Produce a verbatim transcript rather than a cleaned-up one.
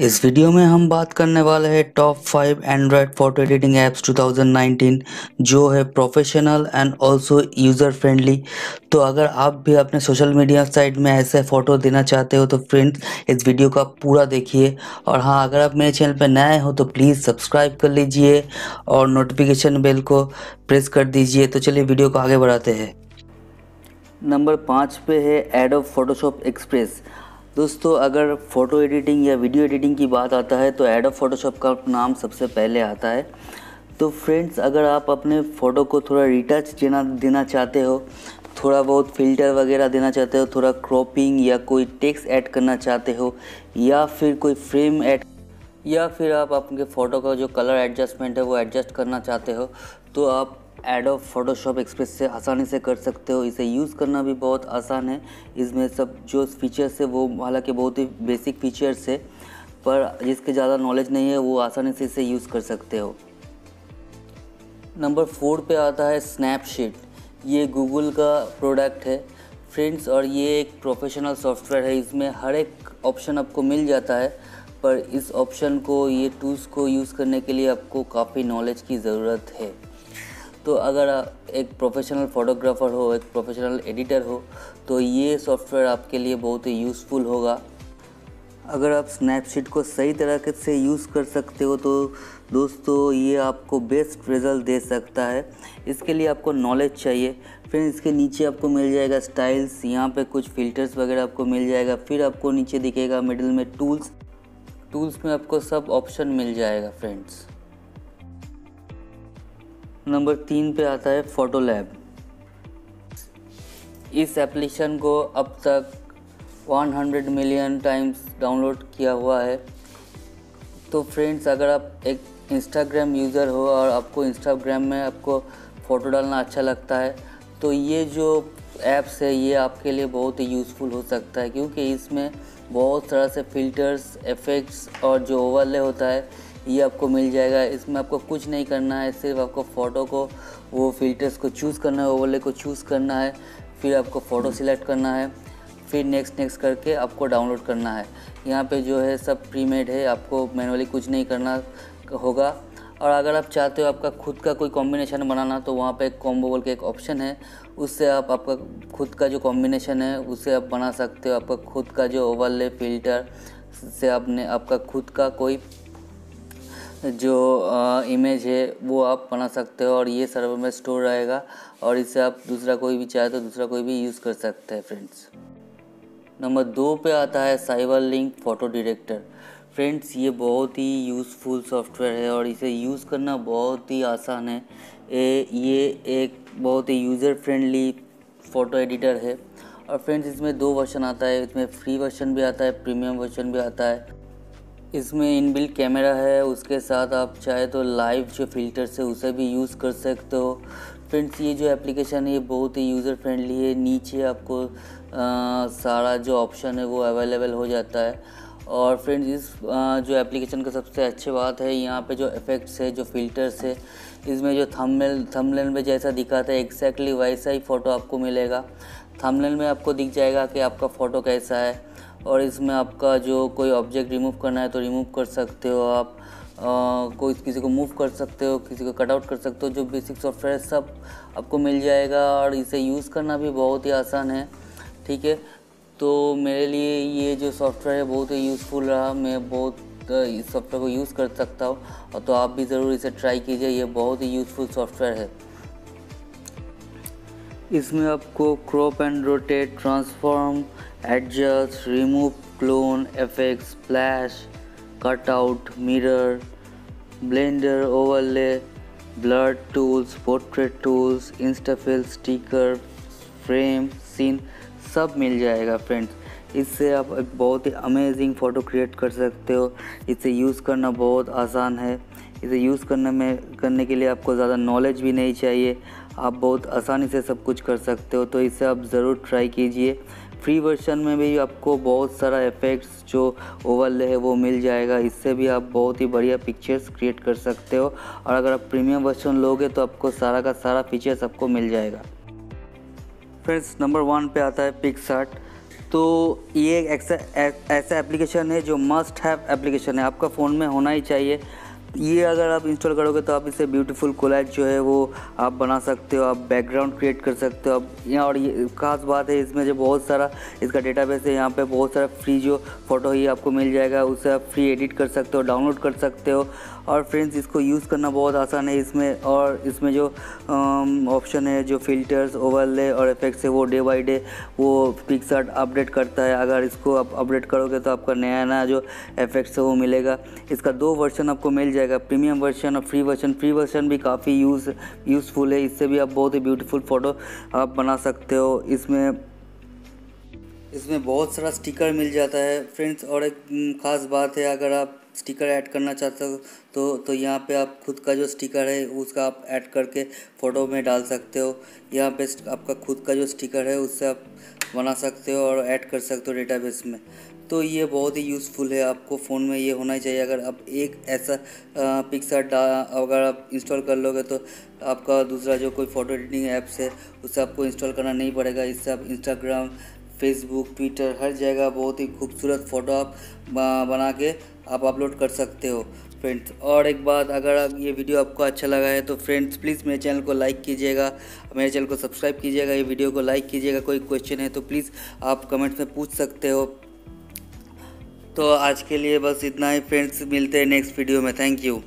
इस वीडियो में हम बात करने वाले हैं top five android photo editing apps two thousand nineteen जो है professional and also user friendly. तो अगर आप भी अपने सोशल मीडिया साइट में ऐसे फ़ोटो देना चाहते हो तो फ्रेंड्स इस वीडियो का पूरा देखिए। और हाँ, अगर आप मेरे चैनल पर नए हो तो प्लीज़ सब्सक्राइब कर लीजिए और नोटिफिकेशन बेल को प्रेस कर दीजिए। तो चलिए वीडियो को आगे बढ़ाते हैं। नंबर पाँच पे है एडोब फोटोशॉप एक्सप्रेस। दोस्तों, अगर फ़ोटो एडिटिंग या वीडियो एडिटिंग की बात आता है तो एडोब फोटोशॉप का नाम सबसे पहले आता है। तो फ्रेंड्स, अगर आप अपने फ़ोटो को थोड़ा रिटच देना देना चाहते हो, थोड़ा बहुत फ़िल्टर वगैरह देना चाहते हो, थोड़ा क्रॉपिंग या कोई टेक्स्ट ऐड करना चाहते हो, या फिर कोई फ्रेम ऐड, या फिर आप आपके फ़ोटो का जो कलर एडजस्टमेंट है वो एडजस्ट करना चाहते हो, तो आप एडोब फोटोशॉप एक्सप्रेस से आसानी से कर सकते हो। इसे यूज़ करना भी बहुत आसान है। इसमें सब जो फीचर्स है वो हालांकि बहुत ही बेसिक फीचर्स है, पर जिसके ज़्यादा नॉलेज नहीं है वो आसानी से इसे यूज़ कर सकते हो। नंबर फोर पे आता है स्नैपशीट। ये गूगल का प्रोडक्ट है फ्रेंड्स, और ये एक प्रोफेशनल सॉफ्टवेयर है। इसमें हर एक ऑप्शन आपको मिल जाता है, पर इस ऑप्शन को, ये टूल्स को यूज़ करने के लिए आपको काफ़ी नॉलेज की ज़रूरत है। तो अगर आप एक प्रोफेशनल फ़ोटोग्राफ़र हो, एक प्रोफेशनल एडिटर हो, तो ये सॉफ्टवेयर आपके लिए बहुत ही यूज़फुल होगा। अगर आप स्नैपशीट को सही तरह से यूज़ कर सकते हो तो दोस्तों ये आपको बेस्ट रिज़ल्ट दे सकता है। इसके लिए आपको नॉलेज चाहिए। फिर इसके नीचे आपको मिल जाएगा स्टाइल्स, यहाँ पे कुछ फ़िल्टर्स वगैरह आपको मिल जाएगा। फिर आपको नीचे दिखेगा मिडिल में टूल्स, टूल्स में आपको सब ऑप्शन मिल जाएगा फ्रेंड्स। नंबर तीन पे आता है फ़ोटो लैब। इस एप्लीकेशन को अब तक सौ मिलियन टाइम्स डाउनलोड किया हुआ है। तो फ्रेंड्स, अगर आप एक इंस्टाग्राम यूज़र हो और आपको इंस्टाग्राम में आपको फ़ोटो डालना अच्छा लगता है तो ये जो ऐप्स है ये आपके लिए बहुत ही यूज़फुल हो सकता है, क्योंकि इसमें बहुत तरह से फ़िल्टर्स, इफ़ेक्ट्स और जो ओवरले होता है ये आपको मिल जाएगा। इसमें आपको कुछ नहीं करना है, सिर्फ आपको फ़ोटो को, वो फ़िल्टर्स को चूज़ करना है, ओवरले को चूज़ करना है, फिर आपको फ़ोटो सिलेक्ट करना है, फिर नेक्स्ट नेक्स्ट करके आपको डाउनलोड करना है। यहाँ पे जो है सब प्रीमेड है, आपको मैनुअली कुछ नहीं करना होगा। और अगर आप चाहते हो आपका खुद का कोई कॉम्बिनेशन बनाना तो वहाँ पे एक कॉम्बो बोल के एक ऑप्शन है, उससे आप आपका खुद का जो कॉम्बिनेशन है उसे आप बना सकते हो। आपका खुद का जो ओवरले, फ़िल्टर से आपने आपका खुद का कोई जो आ, इमेज है वो आप बना सकते हो, और ये सर्वर में स्टोर रहेगा और इसे आप दूसरा कोई भी चाहे तो दूसरा कोई भी यूज़ कर सकते हैं फ्रेंड्स। नंबर दो पे आता है Cyber link photo director. Friends, ये बहुत ही यूज़फुल सॉफ्टवेयर है और इसे यूज़ करना बहुत ही आसान है। ए, ये एक बहुत ही यूज़र फ्रेंडली फ़ोटो एडिटर है। और फ्रेंड्स, इसमें दो वर्जन आता है, इसमें फ्री वर्जन भी आता है, प्रीमियम वर्जन भी आता है। इसमें इनबिल्ट कैमरा है, उसके साथ आप चाहे तो लाइव जो फ़िल्टर्स है उसे भी यूज़ कर सकते हो। फ्रेंड्स, ये जो एप्लीकेशन है ये बहुत ही यूज़र फ्रेंडली है। नीचे आपको आ, सारा जो ऑप्शन है वो अवेलेबल हो जाता है। और फ्रेंड्स, इस आ, जो एप्लीकेशन का सबसे अच्छी बात है, यहाँ पे जो इफ़ेक्ट्स है, जो फ़िल्टर्स है, इसमें जो थंबनेल थंबनेल में जैसा दिखाता है एक्जैक्टली वैसा ही फ़ोटो आपको मिलेगा। थंबनेल में आपको दिख जाएगा कि आपका फ़ोटो कैसा है, और इसमें आपका जो कोई ऑब्जेक्ट रिमूव करना है तो रिमूव कर सकते हो आप, आ, कोई किसी को मूव कर सकते हो, किसी को कटआउट कर सकते हो। जो बेसिक सॉफ्टवेयर सब आपको मिल जाएगा और इसे यूज़ करना भी बहुत ही आसान है। ठीक है, तो मेरे लिए ये जो सॉफ्टवेयर है बहुत ही यूज़फुल रहा। मैं बहुत इस सॉफ्टवेयर को यूज़ कर सकता हूँ, और तो आप भी ज़रूर इसे ट्राई कीजिए। ये बहुत ही यूज़फुल सॉफ्टवेयर है। इसमें आपको crop and rotate, transform, adjust, remove, clone, effects, splash, cutout, mirror, blender, overlay, blur tools, portrait tools, instafill, sticker, frame, scene सब मिल जाएगा फ्रेंड्स। इससे आप एक बहुत ही अमेजिंग फ़ोटो क्रिएट कर सकते हो। इसे यूज़ करना बहुत आसान है। इसे यूज़ करने में करने के लिए आपको ज़्यादा नॉलेज भी नहीं चाहिए, आप बहुत आसानी से सब कुछ कर सकते हो। तो इसे आप ज़रूर ट्राई कीजिए। फ्री वर्जन में भी आपको बहुत सारा इफ़ेक्ट्स जो ओवरले है वो मिल जाएगा, इससे भी आप बहुत ही बढ़िया पिक्चर्स क्रिएट कर सकते हो। और अगर आप प्रीमियम वर्जन लोगे तो आपको सारा का सारा फीचर्स आपको मिल जाएगा। फ्रेंड्स, नंबर वन पे आता है पिक्सआर्ट। तो ये एक ऐसा ऐसा एप्लीकेशन है जो मस्ट हैव एप्लीकेशन है, आपका फ़ोन में होना ही चाहिए। ये अगर आप इंस्टॉल करोगे तो आप इसे ब्यूटीफुल कोलैज जो है वो आप बना सकते हो, आप बैकग्राउंड क्रिएट कर सकते हो आप। और ये ख़ास बात है इसमें जो बहुत सारा इसका डेटाबेस है, यहाँ पे बहुत सारा फ्री जो फ़ोटो ही आपको मिल जाएगा, उसे आप फ्री एडिट कर सकते हो, डाउनलोड कर सकते हो। और फ्रेंड्स इसको यूज़ करना बहुत आसान है इसमें। और इसमें जो ऑप्शन है जो फ़िल्टर्स, ओवरले और इफेक्ट्स है वो डे बाई डे वो पिक्सआर्ट अपडेट करता है। अगर इसको आप अपडेट करोगे तो आपका नया नया जो इफेक्ट्स है वो मिलेगा। इसका दो वर्जन आपको मिल जाएगा, प्रीमियम वर्जन और फ्री वर्जन। फ्री वर्जन भी काफ़ी यूज़ यूज़फुल है, इससे भी आप बहुत ही ब्यूटीफुल फ़ोटो आप बना सकते हो। इसमें इसमें बहुत सारा स्टिकर मिल जाता है फ्रेंड्स। और एक ख़ास बात है, अगर आप स्टिकर ऐड करना चाहते हो तो तो यहाँ पे आप खुद का जो स्टिकर है उसका आप ऐड करके फ़ोटो में डाल सकते हो। यहाँ पे आपका खुद का जो स्टिकर है उससे आप बना सकते हो और ऐड कर सकते हो डेटाबेस में। तो ये बहुत ही यूज़फुल है, आपको फ़ोन में ये होना ही चाहिए। अगर आप एक ऐसा पिक्सआर्ट अगर आप इंस्टॉल कर लोगे तो आपका दूसरा जो कोई फ़ोटो एडिटिंग ऐप्स है उसे आपको इंस्टॉल करना नहीं पड़ेगा। इससे आप इंस्टाग्राम, फेसबुक, ट्विटर, हर जगह बहुत ही खूबसूरत फ़ोटो आप बना के आप अपलोड कर सकते हो फ्रेंड्स। और एक बात, अगर आप ये वीडियो आपको अच्छा लगा है तो फ्रेंड्स प्लीज़ मेरे चैनल को लाइक कीजिएगा, मेरे चैनल को सब्सक्राइब कीजिएगा, ये वीडियो को लाइक कीजिएगा। कोई क्वेश्चन है तो प्लीज़ आप कमेंट्स में पूछ सकते हो। तो आज के लिए बस इतना ही फ्रेंड्स, मिलते हैं नेक्स्ट वीडियो में। Thank you.